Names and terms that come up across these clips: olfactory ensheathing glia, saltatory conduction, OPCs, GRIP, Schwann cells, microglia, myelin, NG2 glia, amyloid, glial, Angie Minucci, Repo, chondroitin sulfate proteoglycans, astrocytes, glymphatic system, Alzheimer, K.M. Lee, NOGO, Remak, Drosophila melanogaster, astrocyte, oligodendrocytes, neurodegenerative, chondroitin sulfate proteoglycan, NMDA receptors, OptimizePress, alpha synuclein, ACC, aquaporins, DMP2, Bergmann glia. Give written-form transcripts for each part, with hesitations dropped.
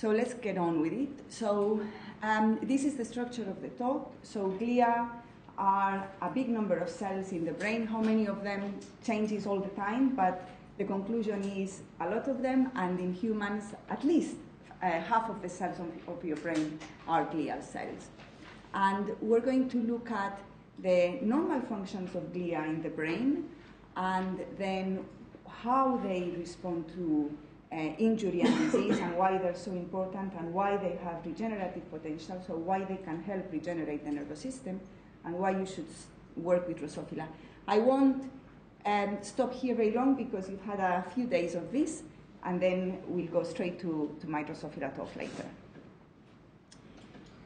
So let's get on with it. So this is the structure of the talk. So glia are a big number of cells in the brain. How many of them changes all the time, but the conclusion is a lot of them, and in humans at least half of the cells of your brain are glial cells. And we're going to look at the normal functions of glia in the brain, and then how they respond to injury and disease, and why they're so important, and why they have regenerative potential, so why they can help regenerate the nervous system, and why you should work with Drosophila. I won't stop here very long because you've had a few days of this, and then we'll go straight to my Drosophila talk later.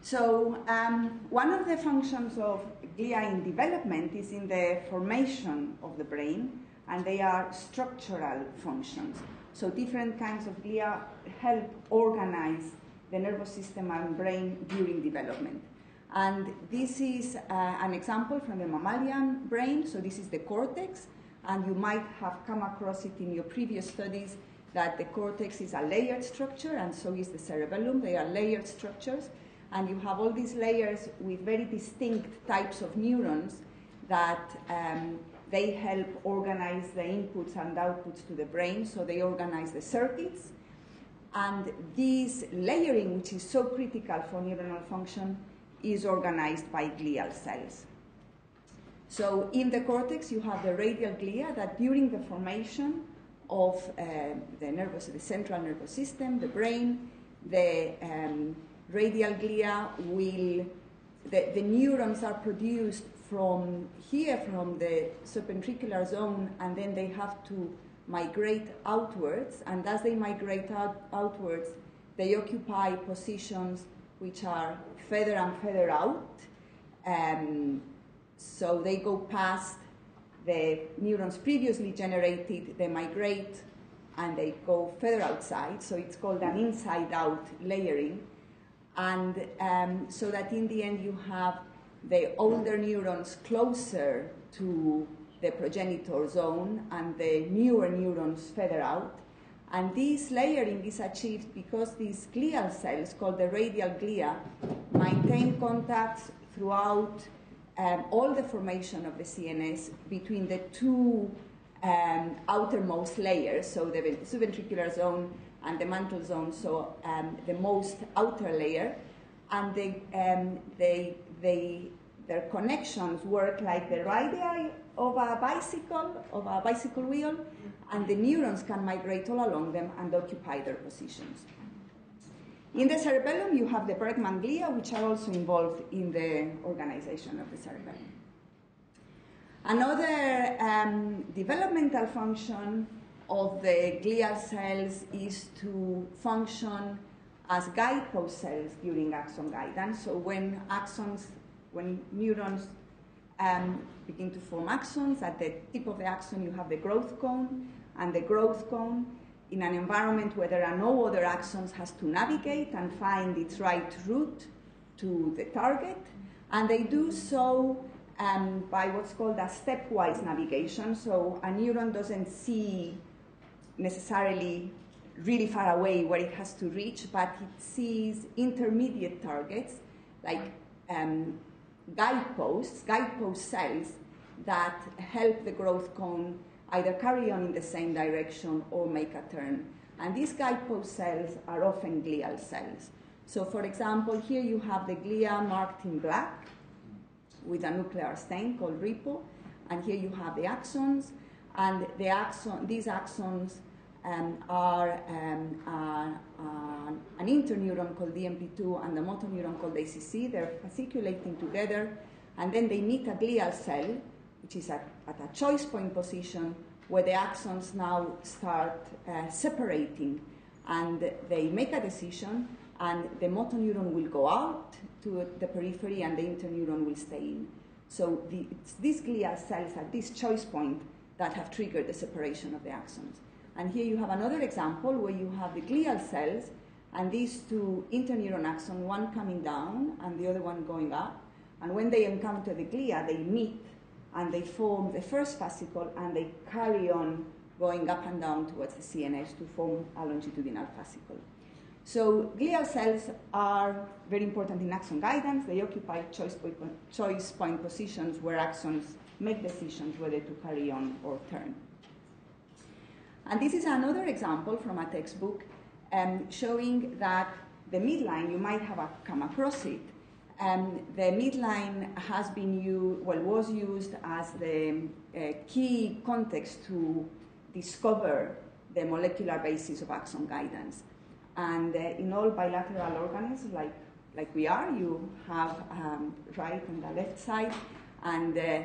So one of the functions of glia in development is in the formation of the brain, and they are structural functions. So different kinds of glia help organize the nervous system and brain during development. And this is an example from the mammalian brain. So this is the cortex, and you might have come across it in your previous studies that the cortex is a layered structure, and so is the cerebellum. They are layered structures, and you have all these layers with very distinct types of neurons that they help organize the inputs and outputs to the brain, so they organize the circuits. And this layering, which is so critical for neuronal function, is organized by glial cells. So in the cortex, you have the radial glia that during the formation of the central nervous system, the brain, the radial glia will, the neurons are produced from here, from the subventricular zone, and then they have to migrate outwards. And as they migrate outwards, they occupy positions which are further and further out. So they go past the neurons previously generated, they migrate, and they go further outside. So it's called an inside-out layering. And so that in the end you have the older neurons closer to the progenitor zone and the newer neurons further out. And this layering is achieved because these glial cells, called the radial glia, maintain contacts throughout all the formation of the CNS between the two outermost layers, so the subventricular zone and the mantle zone, so the most outer layer, and their connections work like the radii of a bicycle wheel, and the neurons can migrate all along them and occupy their positions. In the cerebellum, you have the Bergmann glia, which are also involved in the organization of the cerebellum. Another developmental function of the glial cells is to function as guidepost cells during axon guidance. So when axons, when neurons begin to form axons, at the tip of the axon you have the growth cone, and the growth cone, in an environment where there are no other axons, has to navigate and find its right route to the target, and they do so by what's called a stepwise navigation. So a neuron doesn't see necessarily really far away where it has to reach, but it sees intermediate targets, like guideposts, guidepost cells that help the growth cone either carry on in the same direction or make a turn. And these guidepost cells are often glial cells. So for example, here you have the glia marked in black with a nuclear stain called Repo, and here you have the axons, and the axon, these axons are an interneuron called DMP2 and a motor neuron called ACC. They're fasciculating together, and then they meet a glial cell, which is at a choice point position where the axons now start separating, and they make a decision, and the motor neuron will go out to the periphery and the interneuron will stay in. So it's these glial cells at this choice point that have triggered the separation of the axons. And here you have another example where you have the glial cells and these two interneuron axons, one coming down and the other one going up. And when they encounter the glia, they meet and they form the first fascicle, and they carry on going up and down towards the CNS to form a longitudinal fascicle. So glial cells are very important in axon guidance. They occupy choice point positions where axons make decisions whether to carry on or turn. And this is another example from a textbook showing that the midline, you might have come across it, the midline has been was used as the key context to discover the molecular basis of axon guidance. And in all bilateral organisms, like we are, you have right and the left side, and the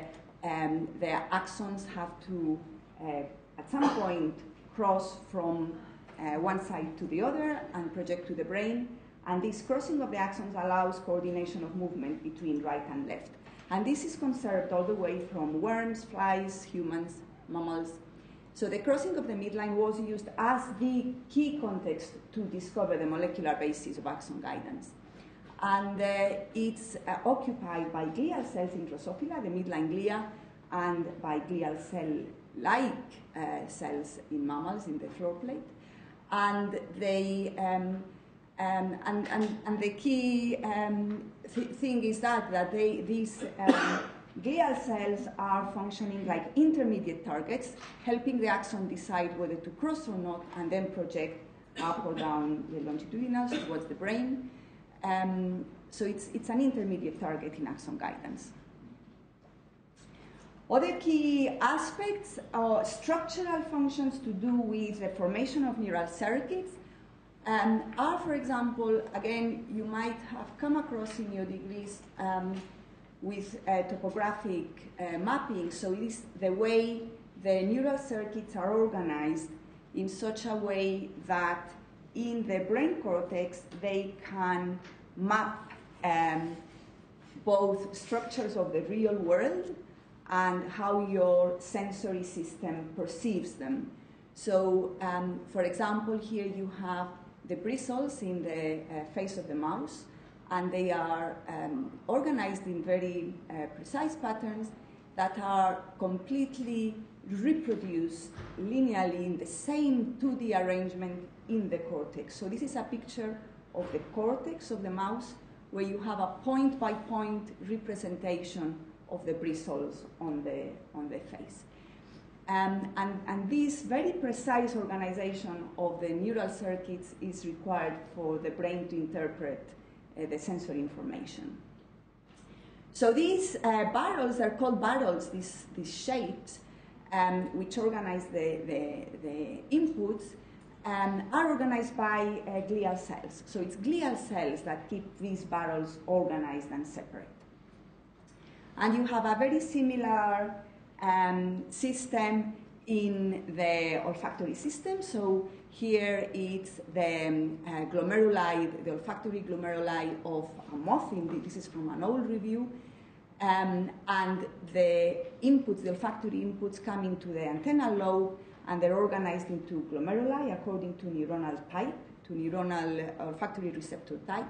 axons have to, at some point, cross from one side to the other and project to the brain. And this crossing of the axons allows coordination of movement between right and left. And this is conserved all the way from worms, flies, humans, mammals. So the crossing of the midline was used as the key context to discover the molecular basis of axon guidance. And it's occupied by glial cells in Drosophila, the midline glia, and by glial cell-like cells in mammals in the floor plate. And they and the key thing is that these glial cells are functioning like intermediate targets, helping the axon decide whether to cross or not, and then project up or down the longitudinals towards the brain. So it's an intermediate target in axon guidance. Other key aspects are structural functions to do with the formation of neural circuits. Are, for example, again, you might have come across in your degrees with topographic mapping. So it is the way the neural circuits are organized in such a way that in the brain cortex they can map both structures of the real world and how your sensory system perceives them. So, for example, here you have the bristles in the face of the mouse, and they are organized in very precise patterns that are completely reproduced linearly in the same 2D arrangement in the cortex. So this is a picture of the cortex of the mouse where you have a point-by-point representation of the bristles on the face. And this very precise organization of the neural circuits is required for the brain to interpret the sensory information. So these barrels are called barrels, these shapes, which organize the inputs, are organized by glial cells. So it's glial cells that keep these barrels organized and separate. And you have a very similar system in the olfactory system. So here it's the glomeruli, the olfactory glomeruli of a muffin. This is from an old review. And the inputs, the olfactory inputs, come into the antennal lobe, and they're organized into glomeruli according to neuronal type, to neuronal olfactory receptor type.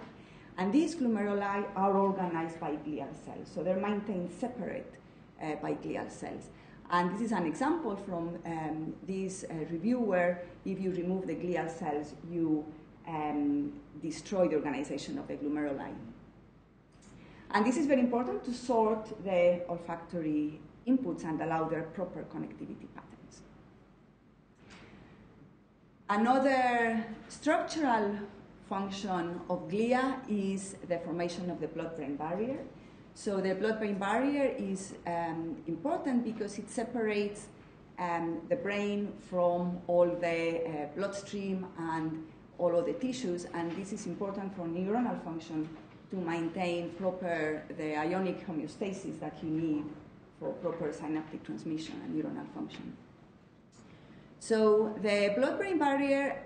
And these glomeruli are organized by glial cells. So they're maintained separate by glial cells. And this is an example from this review where if you remove the glial cells, you destroy the organization of the glomeruli. And this is very important to sort the olfactory inputs and allow their proper connectivity patterns. Another structural function of glia is the formation of the blood-brain barrier. So the blood-brain barrier is important because it separates the brain from all the bloodstream and all of the tissues, and this is important for neuronal function to maintain proper the ionic homeostasis that you need for proper synaptic transmission and neuronal function. So the blood-brain barrier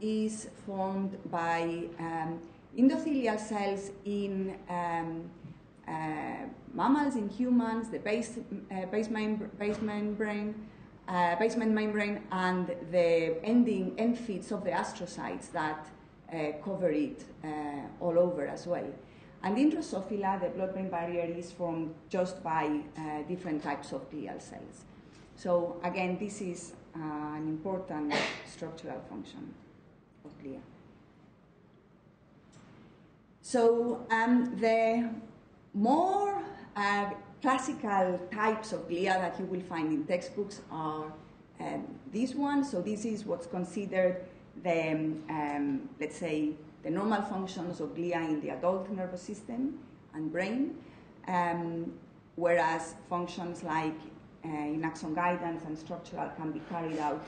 is formed by endothelial cells in mammals, in humans, the basement membrane, and the ending end feeds of the astrocytes that cover it all over as well. And in Drosophila, the blood-brain barrier is formed just by different types of glial cells. So again, this is an important structural function of glia. So the more classical types of glia that you will find in textbooks are this one. So this is what's considered the, let's say, the normal functions of glia in the adult nervous system and brain, whereas functions like in axon guidance and structural can be carried out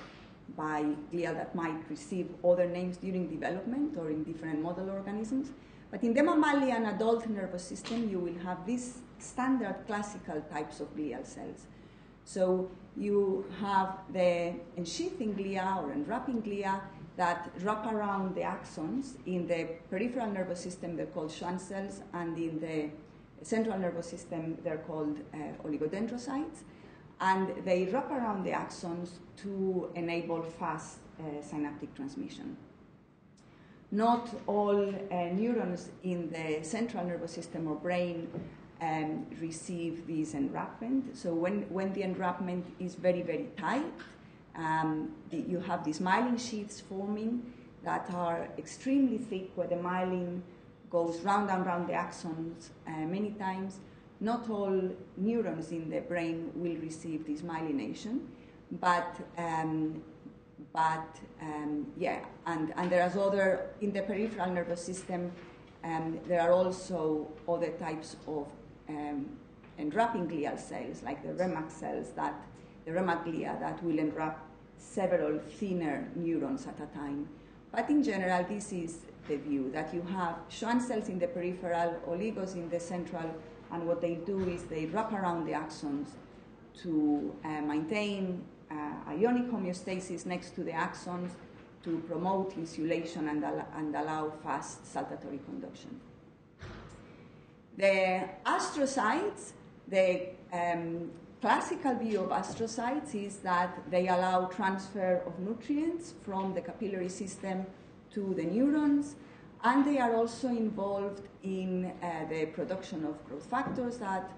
by glia that might receive other names during development or in different model organisms. But in the mammalian adult nervous system, you will have these standard classical types of glial cells. So you have the ensheathing glia or enwrapping glia that wrap around the axons. In the peripheral nervous system, they're called Schwann cells, and in the central nervous system, they're called oligodendrocytes. And they wrap around the axons to enable fast synaptic transmission. Not all neurons in the central nervous system or brain receive this enwrapment. So when the enwrapment is very, very tight, you have these myelin sheaths forming that are extremely thick, where the myelin goes round and round the axons many times. Not all neurons in the brain will receive this myelination, and there are other, in the peripheral nervous system, there are also other types of enwrapping glial cells, like the Remak cells, the Remak glia that will enwrap several thinner neurons at a time. But in general, this is the view, that you have Schwann cells in the peripheral, oligos in the central, and what they do is they wrap around the axons to maintain ionic homeostasis next to the axons, to promote insulation and allow fast saltatory conduction. The astrocytes, the classical view of astrocytes is that they allow transfer of nutrients from the capillary system to the neurons, and they are also involved in the production of growth factors that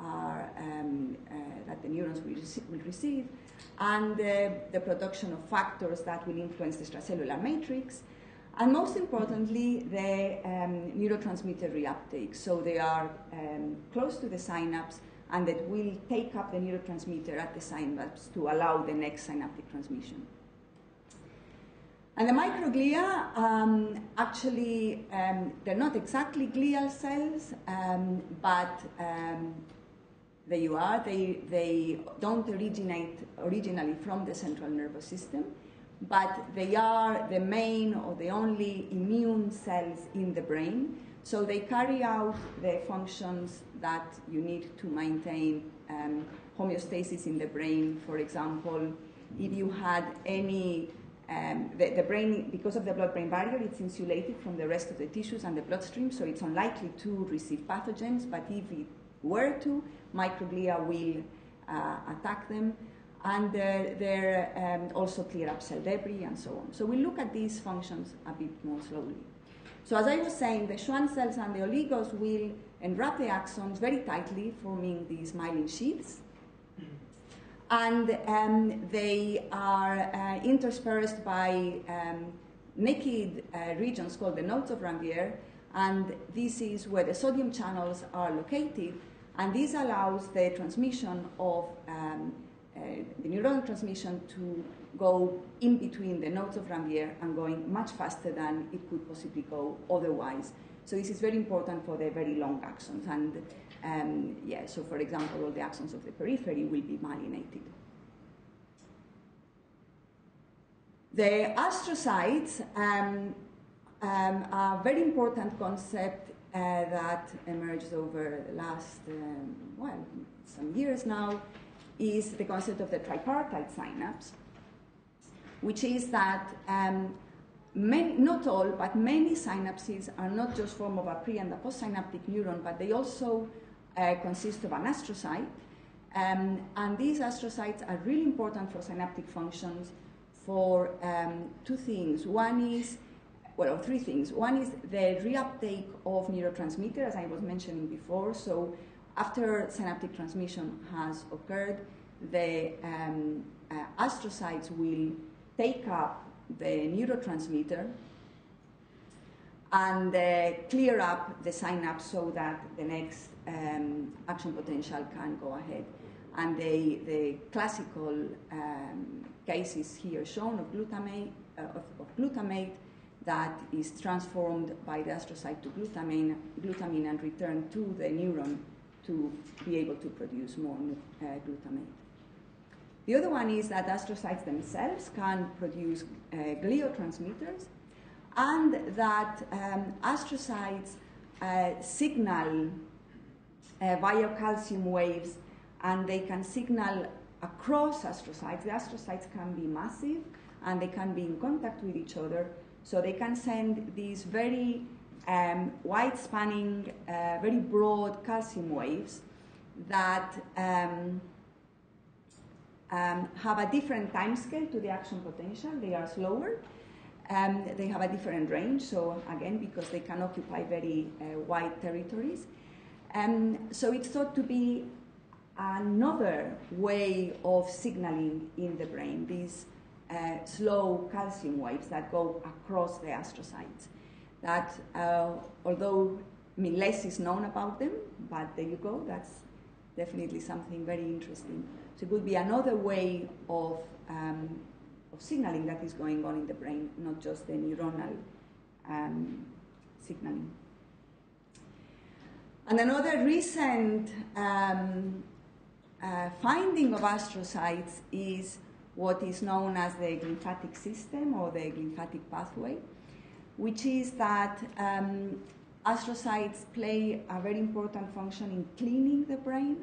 are, that the neurons will receive, and the production of factors that will influence the extracellular matrix, and most importantly, the neurotransmitter reuptake. So they are close to the synapse, and that will take up the neurotransmitter at the synapse to allow the next synaptic transmission. And the microglia, actually, they're not exactly glial cells, but there you are. They don't originate originally from the central nervous system, but they are the main or the only immune cells in the brain. So they carry out the functions that you need to maintain homeostasis in the brain. For example, if you had any the brain, because of the blood-brain barrier, it's insulated from the rest of the tissues and the bloodstream, so it's unlikely to receive pathogens, but if it were to, microglia will attack them, and they're also clear up cell debris and so on. So we'll look at these functions a bit more slowly. So as I was saying, the Schwann cells and the oligos will enwrap the axons very tightly, forming these myelin sheaths. And they are interspersed by naked regions called the nodes of Ranvier, and this is where the sodium channels are located, and this allows the transmission of the neuronal transmission to go in between the nodes of Ranvier and going much faster than it could possibly go otherwise. So this is very important for the very long axons, and so for example, all the axons of the periphery will be myelinated. The astrocytes are a very important concept that emerged over the last, some years now, is the concept of the tripartite synapse, which is that not all, but many synapses are not just formed of a pre- and a postsynaptic neuron, but they also consist of an astrocyte. And these astrocytes are really important for synaptic functions for two things. One is, three things. One is the reuptake of neurotransmitter, as I was mentioning before. So after synaptic transmission has occurred, the astrocytes will take up the neurotransmitter and clear up the synapse so that the next action potential can go ahead. And the classical cases here shown of glutamate that is transformed by the astrocyte to glutamine and returned to the neuron to be able to produce more glutamate. The other one is that astrocytes themselves can produce gliotransmitters, and that astrocytes signal via calcium waves, and they can signal across astrocytes. The astrocytes can be massive, and they can be in contact with each other, so they can send these very wide-spanning, very broad calcium waves that have a different time scale to the action potential. They are slower. They have a different range, so again, because they can occupy very wide territories. So it's thought to be another way of signaling in the brain, these slow calcium waves that go across the astrocytes. That, although less is known about them, but there you go, that's definitely something very interesting. So it would be another way of signaling that is going on in the brain, not just the neuronal signaling. And another recent finding of astrocytes is what is known as the glymphatic system or the glymphatic pathway, which is that astrocytes play a very important function in cleaning the brain.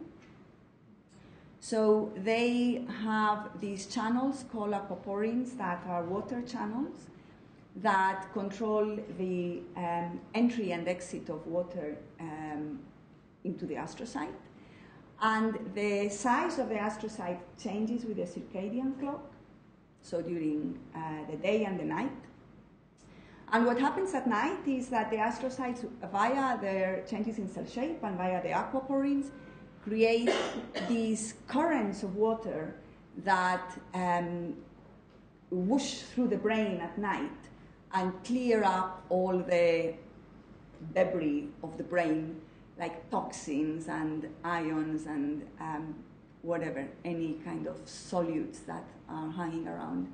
So they have these channels called aquaporins that are water channels that control the entry and exit of water into the astrocyte. And the size of the astrocyte changes with the circadian clock, so during the day and the night. And what happens at night is that the astrocytes, via their changes in cell shape and via the aquaporins, create these currents of water that whoosh through the brain at night and clear up all the debris of the brain, like toxins and ions and whatever, any kind of solutes that are hanging around.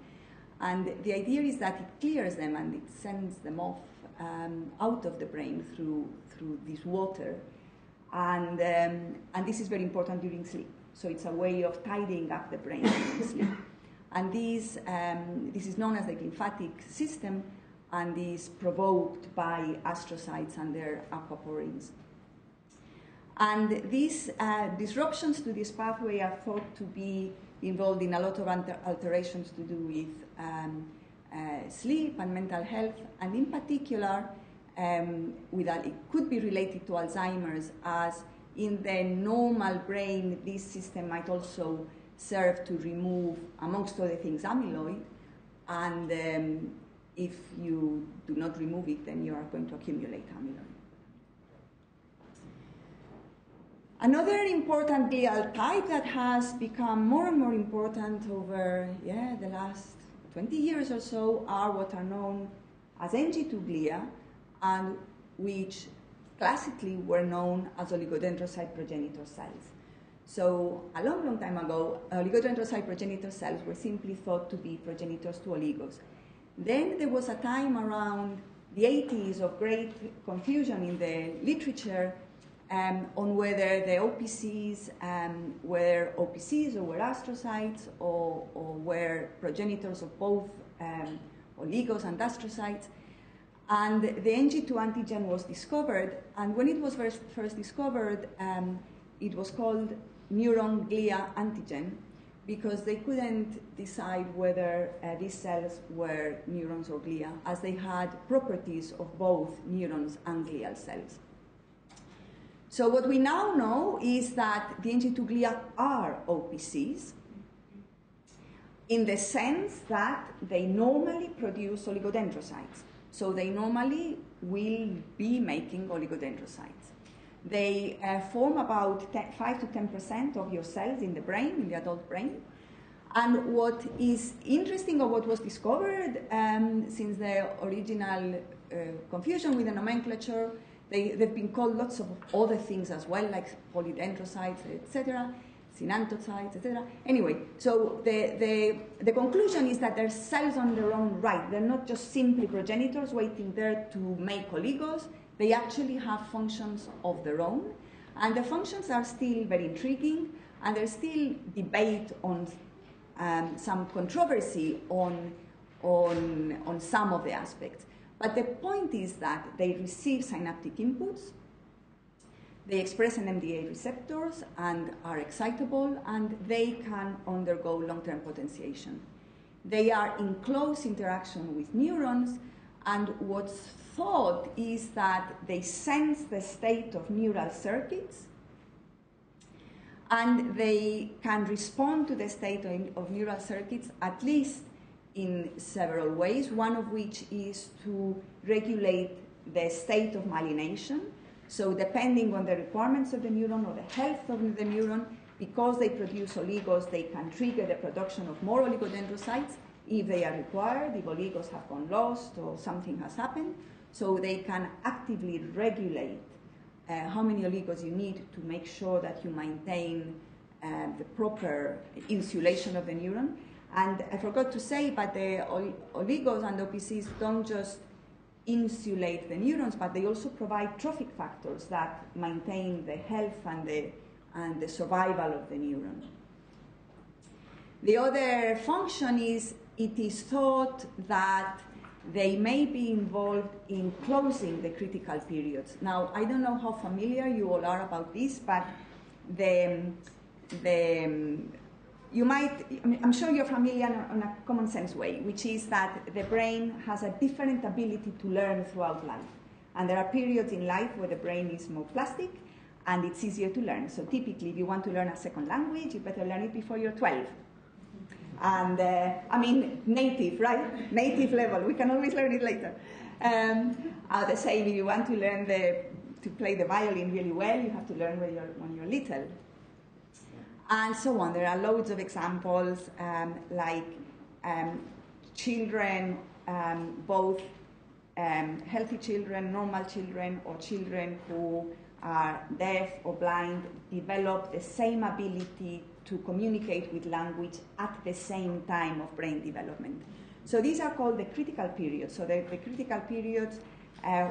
And the idea is that it clears them and it sends them off out of the brain through this water. And this is very important during sleep. So it's a way of tidying up the brain during sleep. And these, this is known as the glymphatic system, and is provoked by astrocytes and their aquaporins. And these disruptions to this pathway are thought to be involved in a lot of alterations to do with sleep and mental health, and in particular, it could be related to Alzheimer's, as in the normal brain, this system might also serve to remove, amongst other things, amyloid, and if you do not remove it, then you are going to accumulate amyloid. Another important glial type that has become more and more important over the last 20 years or so are what are known as NG2 glia, and which classically were known as oligodendrocyte progenitor cells. So a long, long time ago, oligodendrocyte progenitor cells were simply thought to be progenitors to oligos. Then there was a time around the 80s of great confusion in the literature on whether the OPCs were OPCs or were astrocytes, or were progenitors of both oligos and astrocytes. And the NG2 antigen was discovered, and when it was first discovered, it was called neuron glia antigen, because they couldn't decide whether these cells were neurons or glia, as they had properties of both neurons and glial cells. So what we now know is that the NG2 glia are OPCs, in the sense that they normally produce oligodendrocytes. So they normally will be making oligodendrocytes. They form about 5 to 10% of your cells in the brain, in the adult brain, And what is interesting, or what was discovered since the original confusion with the nomenclature, they've been called lots of other things as well, like polydendrocytes, etc., synantocytes, etc. Anyway, so the conclusion is that they're cells on their own right. They're not just simply progenitors waiting there to make oligos. They actually have functions of their own. And the functions are still very intriguing, and there's still debate on some controversy on some of the aspects. But the point is that they receive synaptic inputs, they express NMDA receptors and are excitable, and they can undergo long-term potentiation. They are in close interaction with neurons, and what's thought is that they sense the state of neural circuits, and they can respond to the state of neural circuits at least in several ways, one of which is to regulate the state of myelination. So depending on the requirements of the neuron or the health of the neuron, because they produce oligos, they can trigger the production of more oligodendrocytes if they are required, if oligos have gone lost or something has happened. So they can actively regulate how many oligos you need to make sure that you maintain the proper insulation of the neuron. And I forgot to say, but the oligos and OPCs don't just insulate the neurons, but they also provide trophic factors that maintain the health and the survival of the neuron. The other function is, it is thought that they may be involved in closing the critical periods. Now, I don't know how familiar you all are about this, but I'm sure you're familiar in a common sense way, which is that the brain has a different ability to learn throughout life. And there are periods in life where the brain is more plastic and it's easier to learn. So typically, if you want to learn a second language, you better learn it before you're 12. And I mean, native, right? Native level. We can always learn it later. The same, if you want to learn to play the violin really well, you have to learn when you're little. And so on. There are loads of examples, like children, both healthy children, normal children, or children who are deaf or blind, develop the same ability to communicate with language at the same time of brain development. So these are called the critical periods. So the critical periods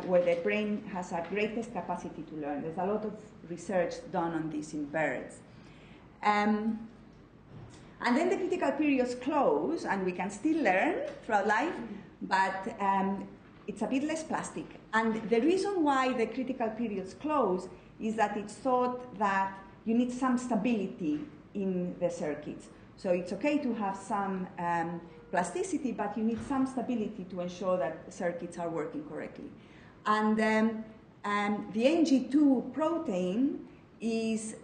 where the brain has a greatest capacity to learn. There's a lot of research done on this in birds. And then the critical periods close, and we can still learn throughout life, but it's a bit less plastic. And the reason why the critical periods close is that it's thought that you need some stability in the circuits. So it's okay to have some plasticity, but you need some stability to ensure that the circuits are working correctly. And the NG2 protein is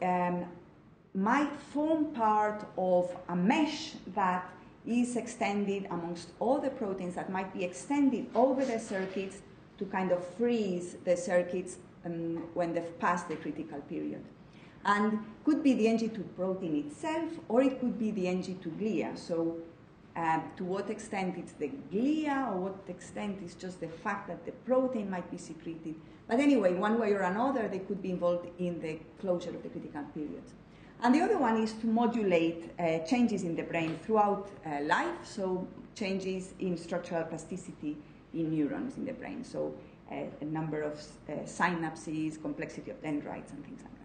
might form part of a mesh that is extended amongst all the proteins that might be extended over the circuits to kind of freeze the circuits when they've passed the critical period. And could be the NG2 protein itself, or it could be the NG2 glia. So to what extent it's the glia, or what extent it's just the fact that the protein might be secreted. But anyway, one way or another, they could be involved in the closure of the critical periods. And the other one is to modulate changes in the brain throughout life, so changes in structural plasticity in neurons in the brain, so a number of synapses, complexity of dendrites, and things like that.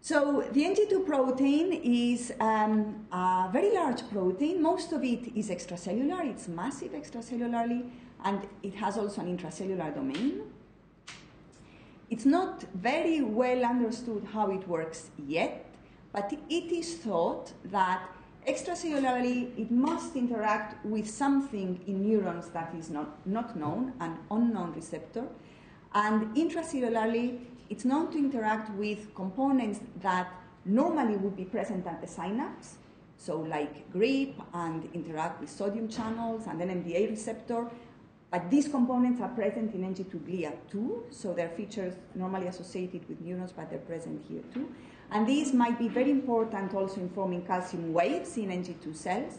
So the NG2 protein is a very large protein. Most of it is extracellular. It's massive extracellularly, and it has also an intracellular domain. It's not very well understood how it works yet, but it is thought that extracellularly it must interact with something in neurons that is not known, an unknown receptor, and intracellularly it's known to interact with components that normally would be present at the synapse, so like GRIP, and interact with sodium channels and NMDA receptor. But these components are present in NG2 glia too, so they're features normally associated with neurons, but they're present here too. And these might be very important also in forming calcium waves in NG2 cells.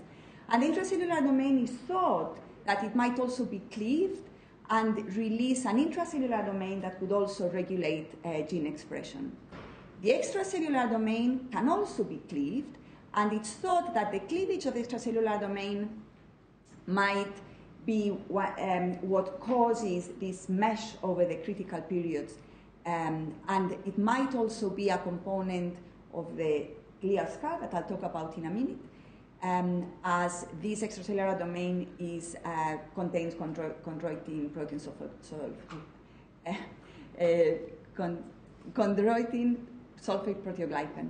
And the intracellular domain is thought that it might also be cleaved and release an intracellular domain that could also regulate gene expression. The extracellular domain can also be cleaved, and it's thought that the cleavage of the extracellular domain might be what causes this mesh over the critical periods, and it might also be a component of the glial scar that I'll talk about in a minute, as this extracellular domain is, contains chondroitin protein sulfate proteoglycan,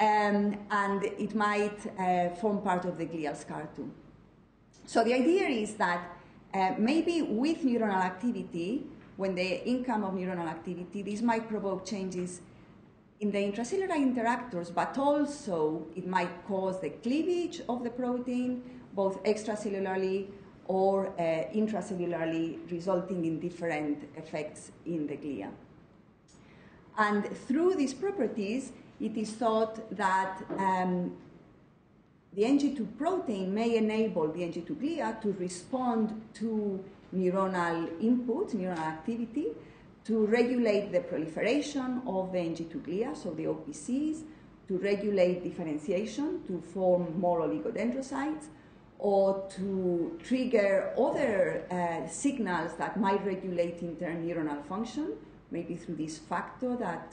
and it might form part of the glial scar too. So the idea is that maybe with neuronal activity, when the income of neuronal activity, this might provoke changes in the intracellular interactors, but also it might cause the cleavage of the protein, both extracellularly or intracellularly, resulting in different effects in the glia. And through these properties, it is thought that the NG2 protein may enable the NG2 glia to respond to neuronal input, neuronal activity, to regulate the proliferation of the NG2 glia, so the OPCs, to regulate differentiation, to form more oligodendrocytes, or to trigger other signals that might regulate interneuronal function, maybe through this factor that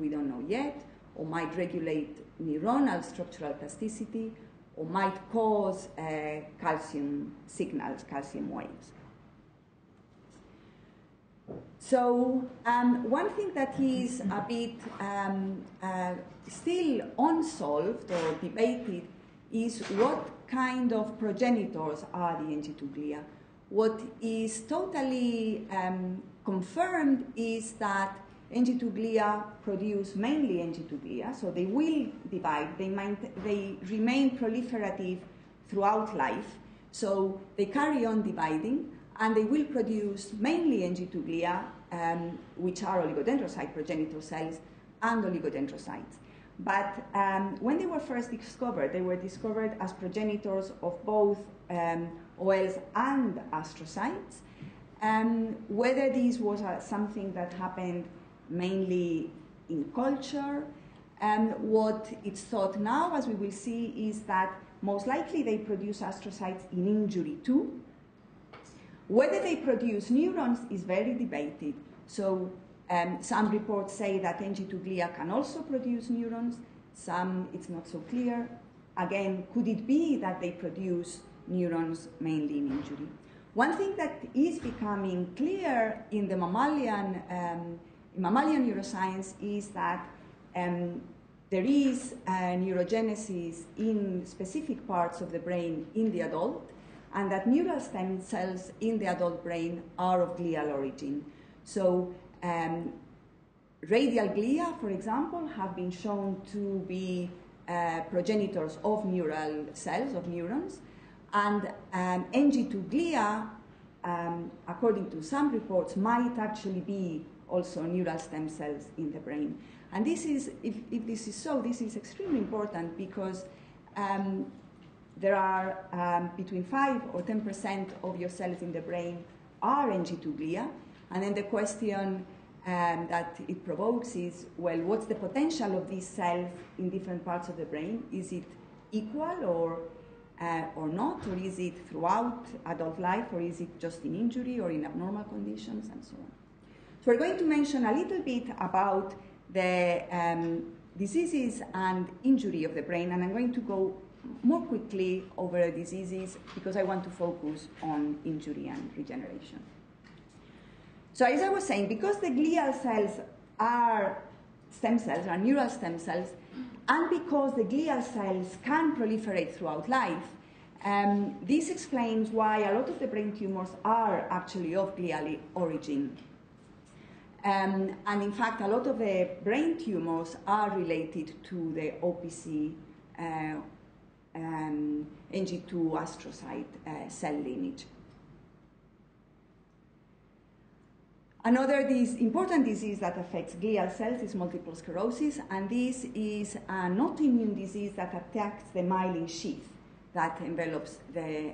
we don't know yet, or might regulate neuronal structural plasticity, or might cause calcium signals, calcium waves. So one thing that is a bit still unsolved or debated is what kind of progenitors are the NG2 glia. What is totally confirmed is that NG2 glia produce mainly NG2 glia, so they will divide, they remain proliferative throughout life, so they carry on dividing, and they will produce mainly NG2 glia, which are oligodendrocyte progenitor cells and oligodendrocytes. But when they were first discovered, they were discovered as progenitors of both OLs and astrocytes. Whether this was something that happened mainly in culture, what it's thought now, as we will see, is that most likely they produce astrocytes in injury too. Whether they produce neurons is very debated. So some reports say that NG2 glia can also produce neurons. Some, it's not so clear. Again, could it be that they produce neurons mainly in injury? One thing that is becoming clear in the mammalian neuroscience is that there is neurogenesis in specific parts of the brain in the adult, and that neural stem cells in the adult brain are of glial origin. So radial glia, for example, have been shown to be progenitors of neural cells, of neurons, and NG2 glia, according to some reports, might actually be also neural stem cells in the brain. And this is, if this is so, this is extremely important because there are between 5 or 10% of your cells in the brain are NG2 glia. And then the question that it provokes is, well, what's the potential of these cells in different parts of the brain? Is it equal or not? Or is it throughout adult life? Or is it just in injury or in abnormal conditions and so on? So we're going to mention a little bit about the diseases and injury of the brain. And I'm going to go more quickly over diseases because I want to focus on injury and regeneration. So as I was saying, because the glial cells are stem cells, are neural stem cells, and because the glial cells can proliferate throughout life, this explains why a lot of the brain tumors are actually of glial origin. And in fact, a lot of the brain tumors are related to the OPC NG2 astrocyte cell lineage. Another important disease that affects glial cells is multiple sclerosis, and this is an autoimmune disease that attacks the myelin sheath that envelops the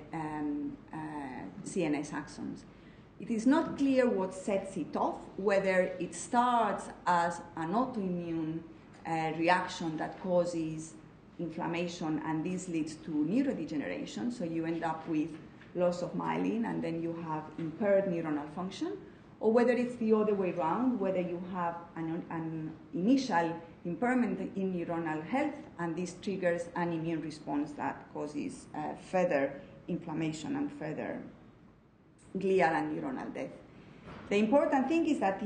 CNS axons. It is not clear what sets it off, whether it starts as an autoimmune reaction that causes inflammation, and this leads to neurodegeneration, so you end up with loss of myelin, and then you have impaired neuronal function, or whether it's the other way around, whether you have an initial impairment in neuronal health, and this triggers an immune response that causes further inflammation and further glial and neuronal death. The important thing is that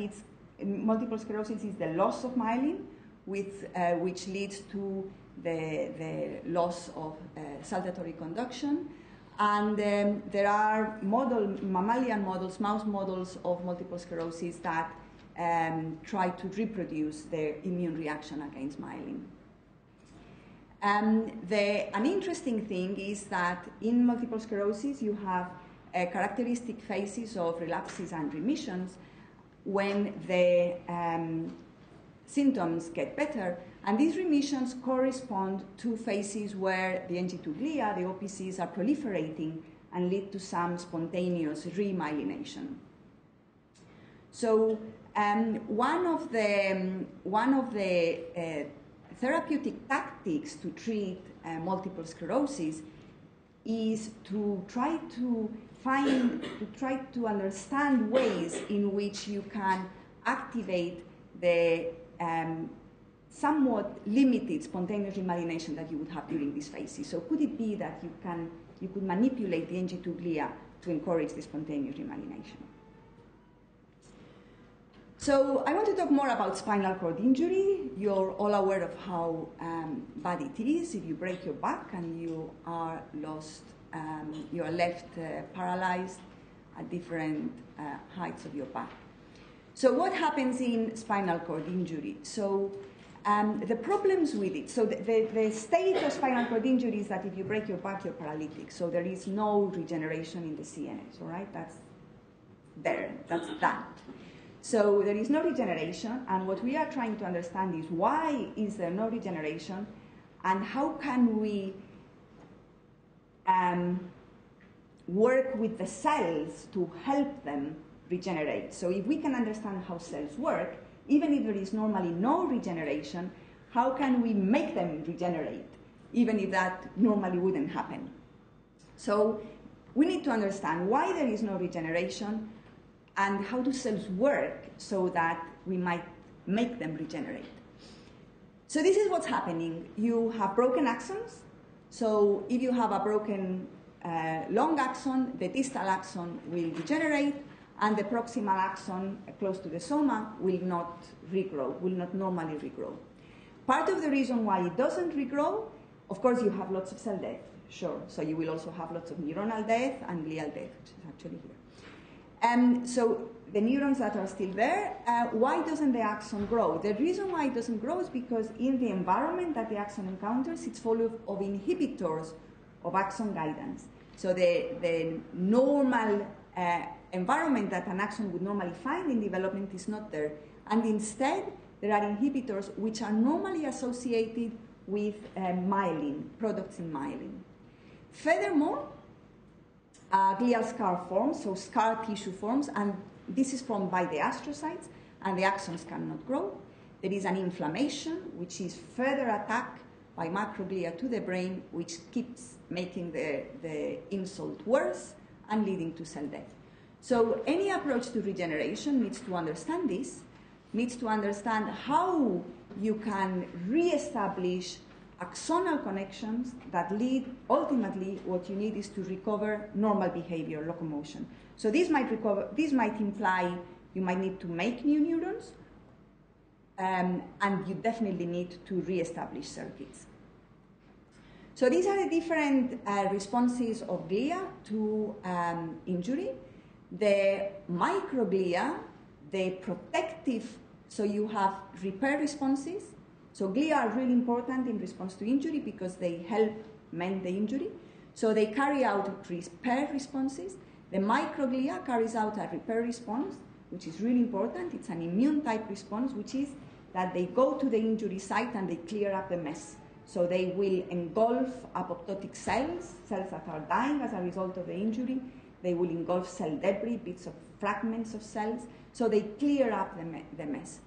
multiple sclerosis is the loss of myelin, which leads to the loss of saltatory conduction. And there are mammalian models, mouse models of multiple sclerosis that try to reproduce the immune reaction against myelin. An interesting thing is that in multiple sclerosis, you have characteristic phases of relapses and remissions when the symptoms get better, and these remissions correspond to phases where the NG2 glia, the OPCs, are proliferating and lead to some spontaneous remyelination. So one of the therapeutic tactics to treat multiple sclerosis is to try to understand ways in which you can activate the somewhat limited spontaneous remyelination that you would have during these phases. So could it be that you could manipulate the NG2 glia to encourage the spontaneous remyelination? So I want to talk more about spinal cord injury. You're all aware of how bad it is. If you break your back and you are lost, you are left paralyzed at different heights of your back. So what happens in spinal cord injury? So the problems with it, so the state of spinal cord injury is that if you break your back, you're paralytic. So there is no regeneration in the CNS, all right? That's there, that's that. So there is no regeneration, and what we are trying to understand is why is there no regeneration, and how can we work with the cells to help them regenerate. So if we can understand how cells work, even if there is normally no regeneration, how can we make them regenerate, even if that normally wouldn't happen? So we need to understand why there is no regeneration, and how do cells work so that we might make them regenerate. So this is what's happening. You have broken axons. So if you have a broken long axon, the distal axon will degenerate, and the proximal axon close to the soma will not regrow, will not normally regrow. Part of the reason why it doesn't regrow, of course, you have lots of cell death, sure. So you will also have lots of neuronal death and glial death, which is actually here. So the neurons that are still there, why doesn't the axon grow? The reason why it doesn't grow is because in the environment that the axon encounters, it's full of inhibitors of axon guidance. So the normal environment that an axon would normally find in development is not there. And instead, there are inhibitors which are normally associated with myelin, products in myelin. Furthermore, glial scar forms, so scar tissue forms, and this is formed by the astrocytes, and the axons cannot grow. There is an inflammation, which is further attack by microglia to the brain, which keeps making the insult worse and leading to cell death. So any approach to regeneration needs to understand this, needs to understand how you can re-establish axonal connections that lead, ultimately, what you need is to recover normal behavior, locomotion. So this might imply you might need to make new neurons, and you definitely need to re-establish circuits. So these are the different responses of glia to injury. The microglia, the protective, so you have repair responses. So glia are really important in response to injury because they help mend the injury. So they carry out repair responses. The microglia carries out a repair response, which is really important. It's an immune type response, which is that they go to the injury site and they clear up the mess. So they will engulf apoptotic cells, cells that are dying as a result of the injury. They will engulf cell debris, bits of fragments of cells. So they clear up the mess.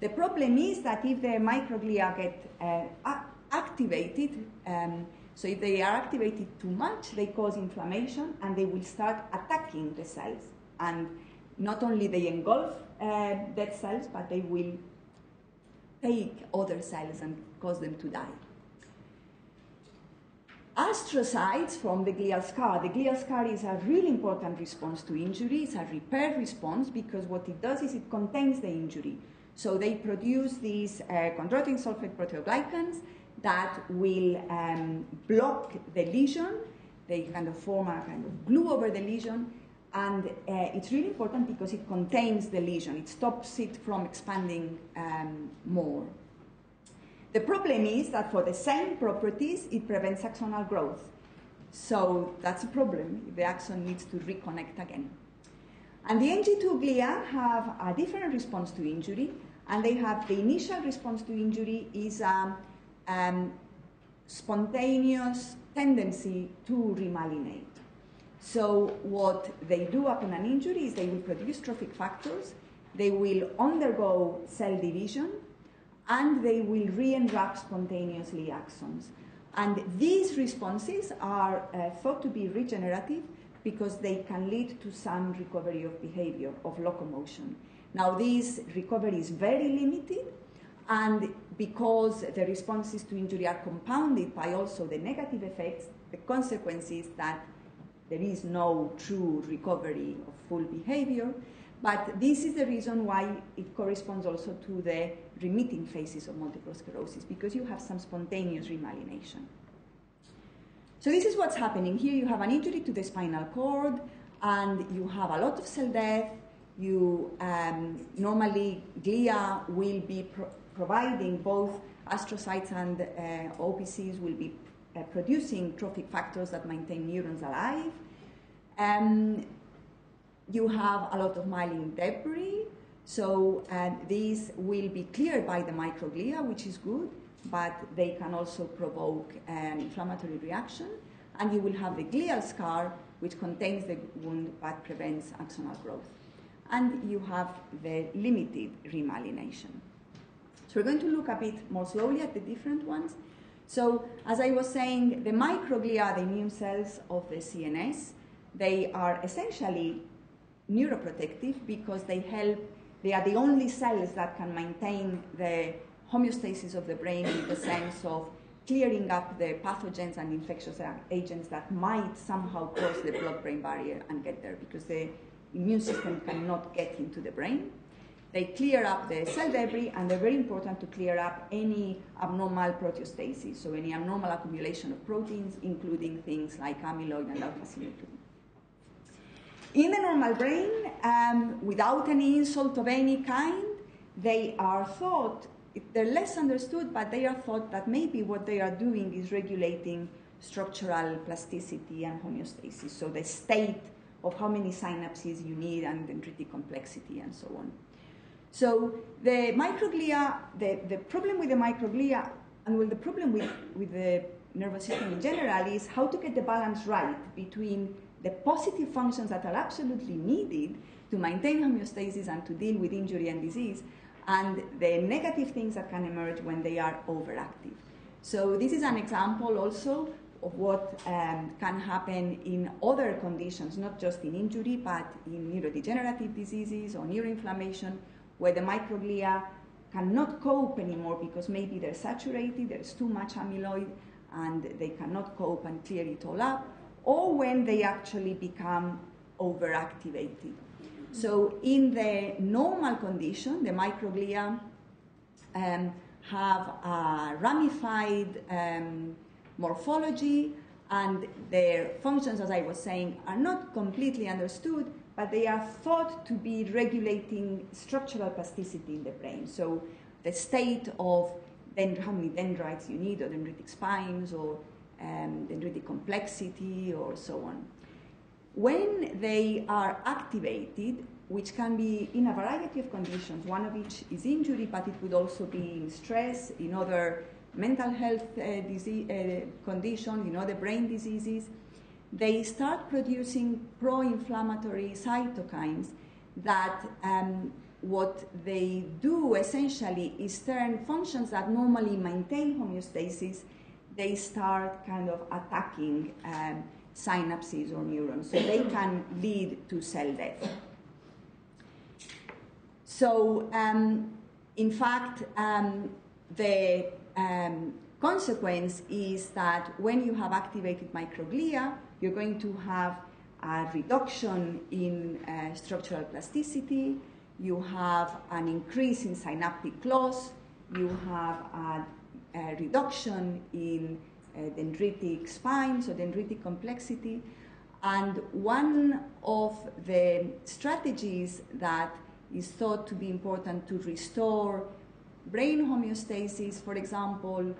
The problem is that if the microglia get activated, so if they are activated too much, they cause inflammation and they will start attacking the cells. And not only they engulf dead cells, but they will take other cells and cause them to die. Astrocytes from the glial scar. The glial scar is a really important response to injury. It's a repair response because what it does is it contains the injury. So they produce these chondroitin sulfate proteoglycans that will block the lesion. They kind of form a kind of glue over the lesion. And it's really important because it contains the lesion. It stops it from expanding more. The problem is that for the same properties, it prevents axonal growth. So that's a problem. The axon needs to reconnect again. And the NG2 glia have a different response to injury. And they have the initial response to injury is spontaneous tendency to remyelinate. So what they do upon an injury is they will produce trophic factors, they will undergo cell division, and they will re-enwrap spontaneously axons. And these responses are thought to be regenerative because they can lead to some recovery of behavior, of locomotion. Now, this recovery is very limited, and because the responses to injury are compounded by also the negative effects, the consequence is that there is no true recovery of full behavior, but this is the reason why it corresponds also to the remitting phases of multiple sclerosis, because you have some spontaneous remyelination. So this is what's happening here. You have an injury to the spinal cord, and you have a lot of cell death. You normally glia will be providing both astrocytes and OPCs will be producing trophic factors that maintain neurons alive. You have a lot of myelin debris, so these will be cleared by the microglia, which is good, but they can also provoke an inflammatory reaction. And you will have the glial scar, which contains the wound but prevents axonal growth. And you have the limited remyelination. So we're going to look a bit more slowly at the different ones. So, as I was saying, the microglia are the immune cells of the CNS. They are essentially neuroprotective because they help, they are the only cells that can maintain the homeostasis of the brain in the sense of clearing up the pathogens and infectious agents that might somehow cross the blood-brain barrier and get there because the immune system cannot get into the brain. They clear up the cell debris, and they're very important to clear up any abnormal proteostasis, so any abnormal accumulation of proteins, including things like amyloid and alpha synuclein. In the normal brain, without any insult of any kind, they are thought, they're less understood, but they are thought that maybe what they are doing is regulating structural plasticity and homeostasis, so the state of how many synapses you need and dendritic complexity and so on. So the microglia, the problem with the microglia, and well, the problem with the nervous system in general is how to get the balance right between the positive functions that are absolutely needed to maintain homeostasis and to deal with injury and disease, and the negative things that can emerge when they are overactive. So this is an example also of what can happen in other conditions, not just in injury, but in neurodegenerative diseases or neuroinflammation, where the microglia cannot cope anymore because maybe they're saturated, there's too much amyloid, and they cannot cope and clear it all up, or when they actually become overactivated. So in the normal condition, the microglia have a ramified morphology, and their functions, as I was saying, are not completely understood, but they are thought to be regulating structural plasticity in the brain. So the state of how many dendrites you need, or dendritic spines, or dendritic complexity, or so on. When they are activated, which can be in a variety of conditions, one of which is injury, but it could also be in stress, in other mental health conditions, in other brain diseases, they start producing pro-inflammatory cytokines that what they do essentially is turn functions that normally maintain homeostasis, they start kind of attacking synapses or neurons, so they can lead to cell death. So, in fact, the consequence is that when you have activated microglia, you're going to have a reduction in structural plasticity, you have an increase in synaptic loss, you have a reduction in dendritic spines or dendritic complexity. And one of the strategies that is thought to be important to restore brain homeostasis, for example,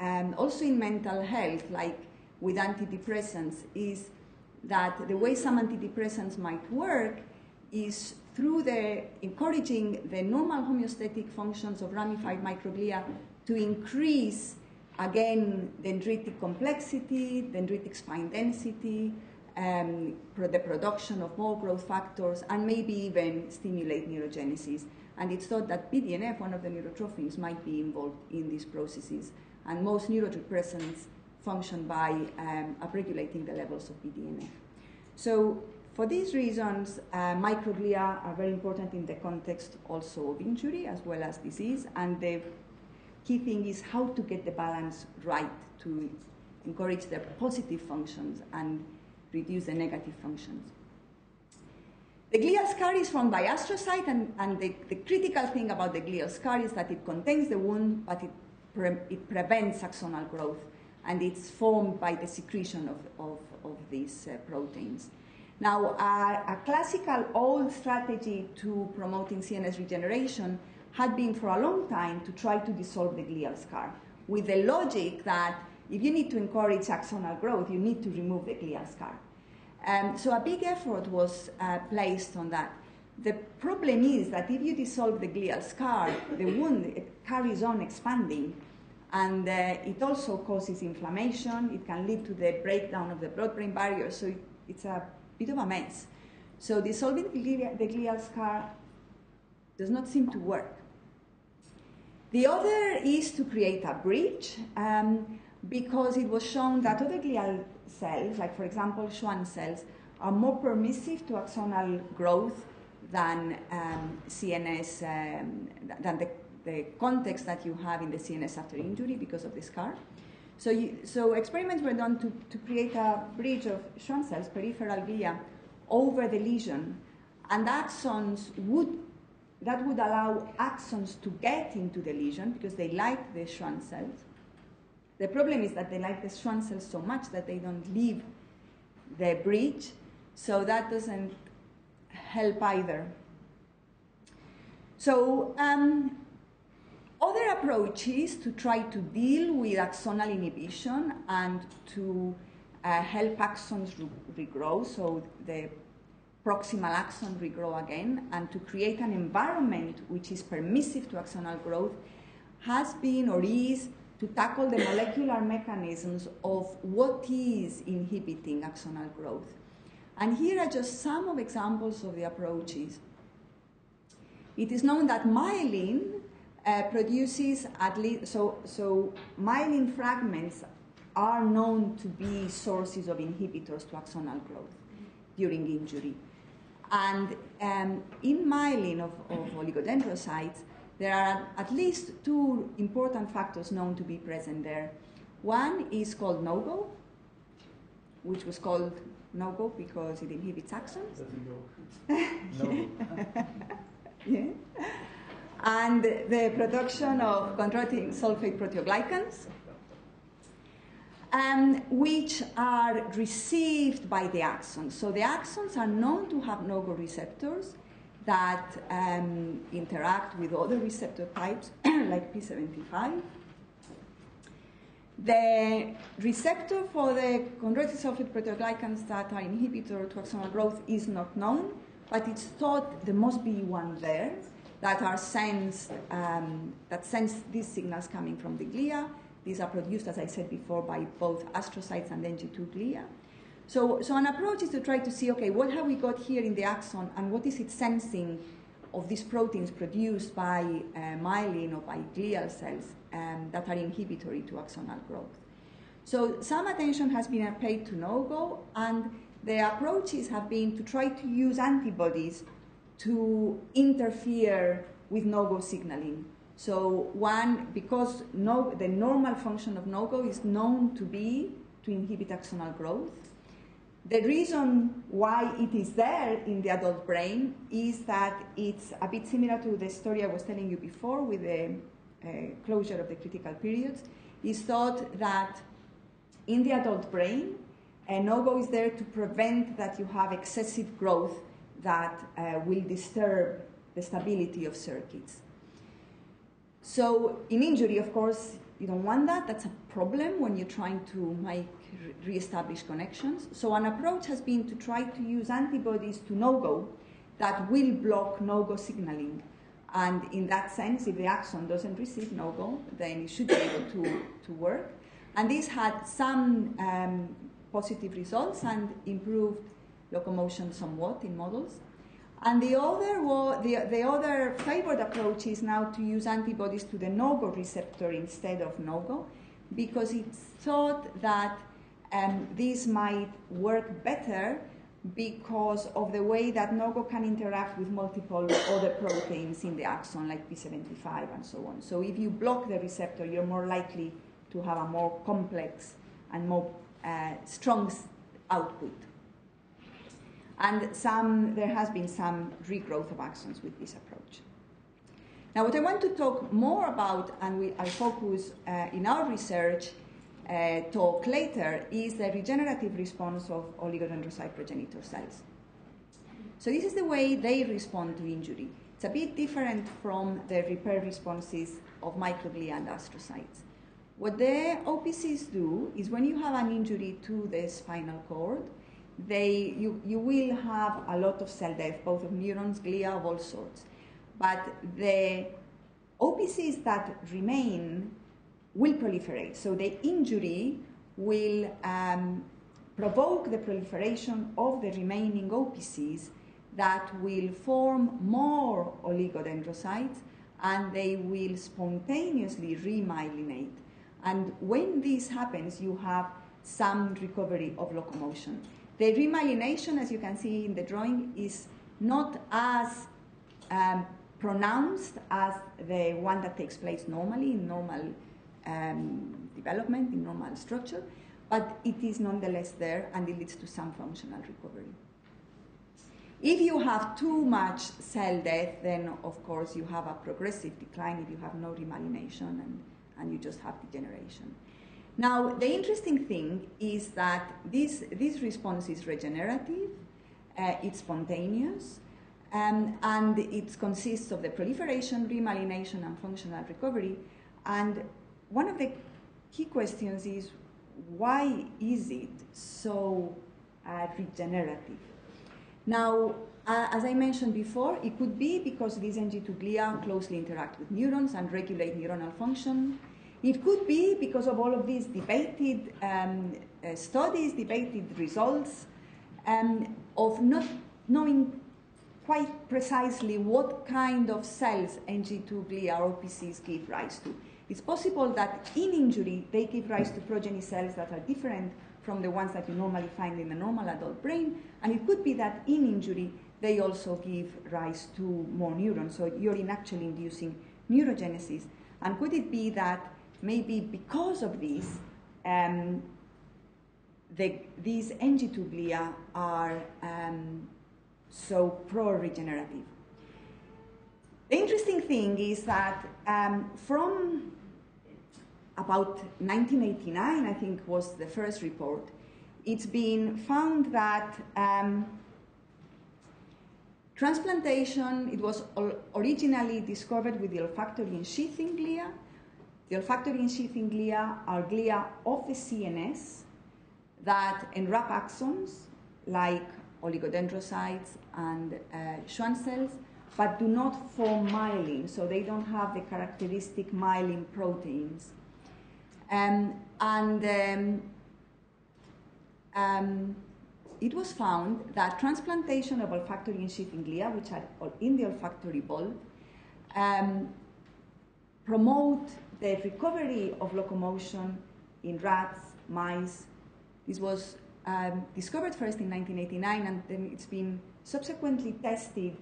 and also in mental health, like with antidepressants, is that the way some antidepressants might work is through the encouraging the normal homeostatic functions of ramified microglia to increase, again, dendritic complexity, dendritic spine density, the production of more growth factors, and maybe even stimulate neurogenesis. And it's thought that BDNF, one of the neurotrophins, might be involved in these processes. And most neurodepressants function by upregulating the levels of BDNF. So for these reasons, microglia are very important in the context also of injury as well as disease. And the key thing is how to get the balance right to encourage the positive functions and reduce the negative functions. The glial scar is formed by astrocyte, and the critical thing about the glial scar is that it contains the wound, but it prevents axonal growth, and it's formed by the secretion of these proteins. Now, a classical old strategy to promoting CNS regeneration had been for a long time to try to dissolve the glial scar, with the logic that if you need to encourage axonal growth, you need to remove the glial scar. So a big effort was placed on that. The problem is that if you dissolve the glial scar, the wound it carries on expanding, and it also causes inflammation. It can lead to the breakdown of the blood-brain barrier, so it's a bit of a mess. So dissolving the glial scar does not seem to work. The other is to create a bridge, because it was shown that other glial cells, like for example Schwann cells, are more permissive to axonal growth than CNS, than the context that you have in the CNS after injury because of the scar. So, so experiments were done to create a bridge of Schwann cells, peripheral glia, over the lesion, and axons that would allow axons to get into the lesion because they like the Schwann cells. The problem is that they like the Schwann cells so much that they don't leave the bridge, so that doesn't help either. So other approaches to try to deal with axonal inhibition and to help axons regrow, so the proximal axon regrow again, and to create an environment which is permissive to axonal growth, has been or is to tackle the molecular mechanisms of what is inhibiting axonal growth. And here are just some of examples of the approaches. It is known that myelin produces at least, so myelin fragments are known to be sources of inhibitors to axonal growth during injury. And in myelin of oligodendrocytes, there are at least two important factors known to be present there. One is called NOGO, which was called NOGO because it inhibits axons. No. Yeah. And the production of chondroitin sulfate proteoglycans, which are received by the axons. So the axons are known to have NOGO receptors that interact with other receptor types like P75. The receptor for the chondroitin sulfate proteoglycans that are inhibitor to axonal growth is not known, but it's thought there must be one there that are sensed, that sense these signals coming from the glia. These are produced, as I said before, by both astrocytes and NG2 glia. So an approach is to try to see, okay, what have we got here in the axon, and what is it sensing of these proteins produced by myelin or by glial cells that are inhibitory to axonal growth. So some attention has been paid to NOGO, and the approaches have been to try to use antibodies to interfere with NOGO signaling. So one, because the normal function of NOGO is known to be to inhibit axonal growth. The reason why it is there in the adult brain is that it's a bit similar to the story I was telling you before with the closure of the critical periods. It's thought that in the adult brain, NOGO is there to prevent that you have excessive growth that will disturb the stability of circuits. So in injury, of course, you don't want that. That's a problem when you're trying to make re-establish connections. So an approach has been to try to use antibodies to NOGO that will block NOGO signaling. And in that sense, if the axon doesn't receive NOGO, then it should be able to work. And this had some positive results and improved locomotion somewhat in models. And the other favored approach is now to use antibodies to the NOGO receptor instead of NOGO, because it's thought that these might work better because of the way that NOGO can interact with multiple other proteins in the axon, like P75 and so on. So if you block the receptor, you're more likely to have a more complex and more strong output. And there has been some regrowth of axons with this approach. Now, what I want to talk more about, and I'll focus in our research talk later, is the regenerative response of oligodendrocyte progenitor cells. So this is the way they respond to injury. It's a bit different from the repair responses of microglia and astrocytes. What the OPCs do is when you have an injury to the spinal cord, you will have a lot of cell death, both of neurons, glia, of all sorts. But the OPCs that remain will proliferate. So the injury will provoke the proliferation of the remaining OPCs that will form more oligodendrocytes, and they will spontaneously remyelinate. And when this happens, you have some recovery of locomotion. The remyelination, as you can see in the drawing, is not as pronounced as the one that takes place normally in normal development, in normal structure, but it is nonetheless there, and it leads to some functional recovery. If you have too much cell death, then of course you have a progressive decline if you have no remyelination and you just have degeneration. Now, the interesting thing is that this response is regenerative, it's spontaneous, and it consists of the proliferation, remyelination, and functional recovery. And one of the key questions is, why is it so regenerative? Now, as I mentioned before, it could be because these NG2 glia closely interact with neurons and regulate neuronal function. It could be because of all of these debated studies, debated results, of not knowing quite precisely what kind of cells NG2 glia or OPCs give rise to. It's possible that in injury they give rise to progeny cells that are different from the ones that you normally find in the normal adult brain, and it could be that in injury they also give rise to more neurons, so you're actually inducing neurogenesis. And could it be that maybe because of this, these NG2 glia are so pro-regenerative? The interesting thing is that from about 1989, I think, was the first report, it's been found that transplantation, it was originally discovered with the olfactory ensheathing glia. The olfactory ensheathing glia are glia of the CNS that enwrap axons like oligodendrocytes and Schwann cells, but do not form myelin, so they don't have the characteristic myelin proteins. It was found that transplantation of olfactory ensheathing glia, which are in the olfactory bulb, promote the recovery of locomotion in rats, mice. This was discovered first in 1989, and then it's been subsequently tested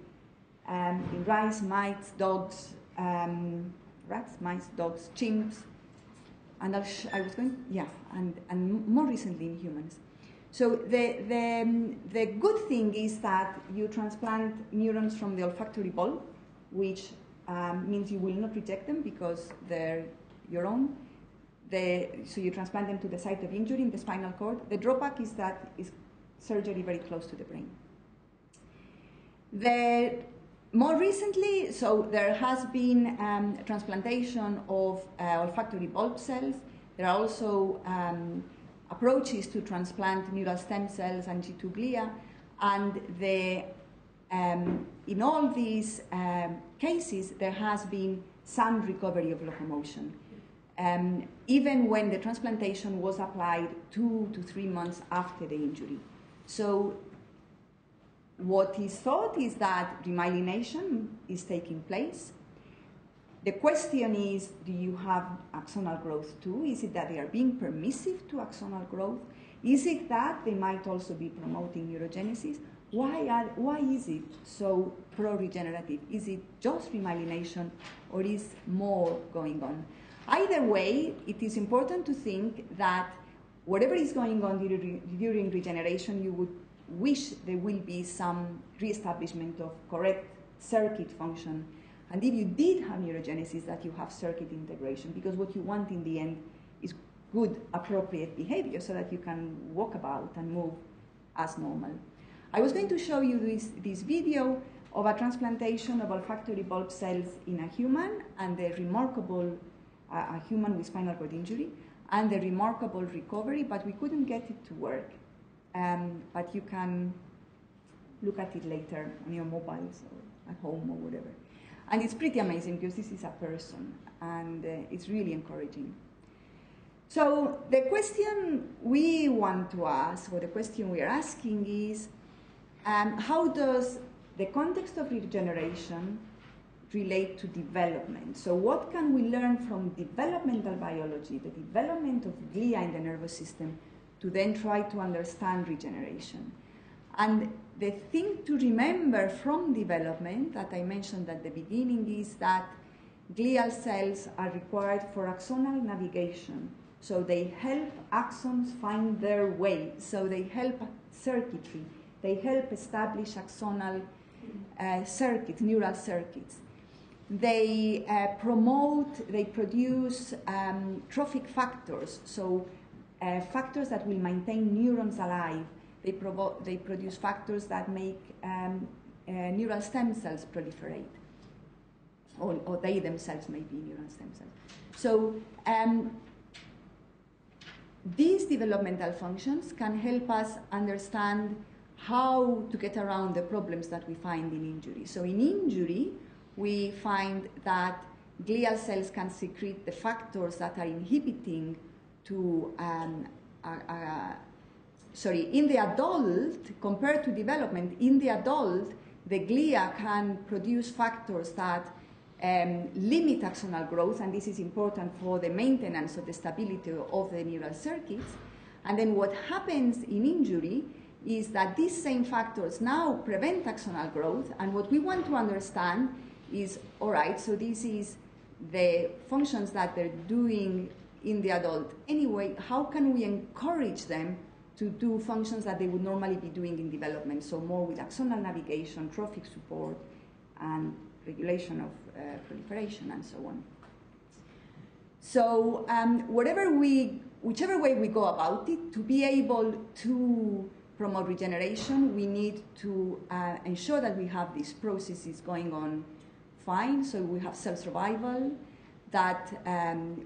in rice, mice, dogs, rats, mice, dogs, chimps, and and more recently in humans. So the good thing is that you transplant neurons from the olfactory bulb, which means you will not reject them because they're your own. So you transplant them to the site of injury in the spinal cord. The drawback is that is surgery very close to the brain. More recently, so there has been transplantation of olfactory bulb cells. There are also approaches to transplant neural stem cells and NG2 glia, and in all these cases there has been some recovery of locomotion, even when the transplantation was applied 2 to 3 months after the injury. So what is thought is that remyelination is taking place. The question is, do you have axonal growth too? Is it that they are being permissive to axonal growth? Is it that they might also be promoting neurogenesis? Why is it so pro-regenerative? Is it just remyelination, or is more going on? Either way, it is important to think that whatever is going on during regeneration, you would wish there will be some re-establishment of correct circuit function. And if you did have neurogenesis, that you have circuit integration, because what you want in the end is good, appropriate behavior so that you can walk about and move as normal. I was going to show you this video of a transplantation of olfactory bulb cells in a human, and the remarkable, a human with spinal cord injury, and the remarkable recovery, but we couldn't get it to work. But you can look at it later on your mobiles or at home or whatever. And it's pretty amazing because this is a person, and it's really encouraging. So the question we want to ask, or the question we are asking, is how does the context of regeneration relate to development? So what can we learn from developmental biology, the development of glia in the nervous system, to then try to understand regeneration? And the thing to remember from development that I mentioned at the beginning is that glial cells are required for axonal navigation. So they help axons find their way. So they help circuitry. They help establish axonal circuits, neural circuits. They they produce trophic factors. So factors that will maintain neurons alive. They produce factors that make neural stem cells proliferate, or they themselves may be neural stem cells. So these developmental functions can help us understand how to get around the problems that we find in injury. So in injury, we find that glial cells can secrete the factors that are inhibiting to in the adult, compared to development, in the adult, the glia can produce factors that limit axonal growth, and this is important for the maintenance of the stability of the neural circuits. And then what happens in injury is that these same factors now prevent axonal growth, and what we want to understand is, all right, so this is the functions that they're doing in the adult anyway, how can we encourage them to do functions that they would normally be doing in development, so more with axonal navigation, trophic support, and regulation of proliferation, and so on. So whichever way we go about it, to be able to promote regeneration, we need to ensure that we have these processes going on fine, so we have cell survival, that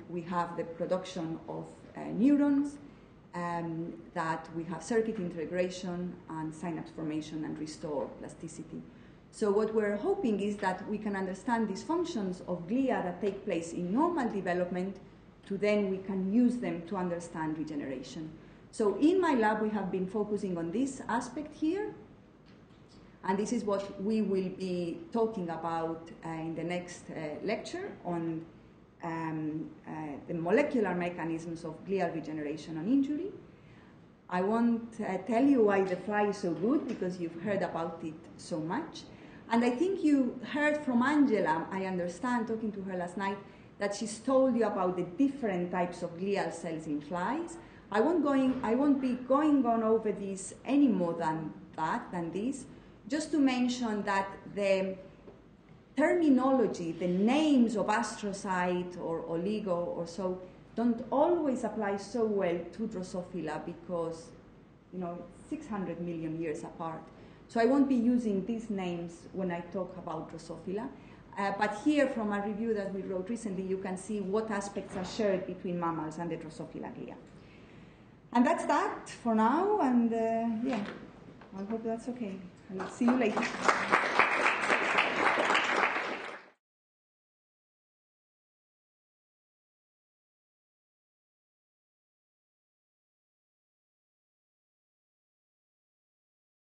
we have the production of neurons, that we have circuit integration and synapse formation and restore plasticity. So what we're hoping is that we can understand these functions of glia that take place in normal development to then we can use them to understand regeneration. So in my lab we have been focusing on this aspect here, and this is what we will be talking about in the next lecture on the molecular mechanisms of glial regeneration and injury. I won't tell you why the fly is so good, because you've heard about it so much. And I think you heard from Angela, I understand, talking to her last night, that she's told you about the different types of glial cells in flies. I won't be going on over this any more than this, just to mention that the terminology, the names of astrocyte or oligo or so, don't always apply so well to Drosophila because, you know, 600 million years apart. So I won't be using these names when I talk about Drosophila. But here, from a review that we wrote recently, you can see what aspects are shared between mammals and the Drosophila glia. And that's that for now, and yeah, I hope that's okay. I'll see you later.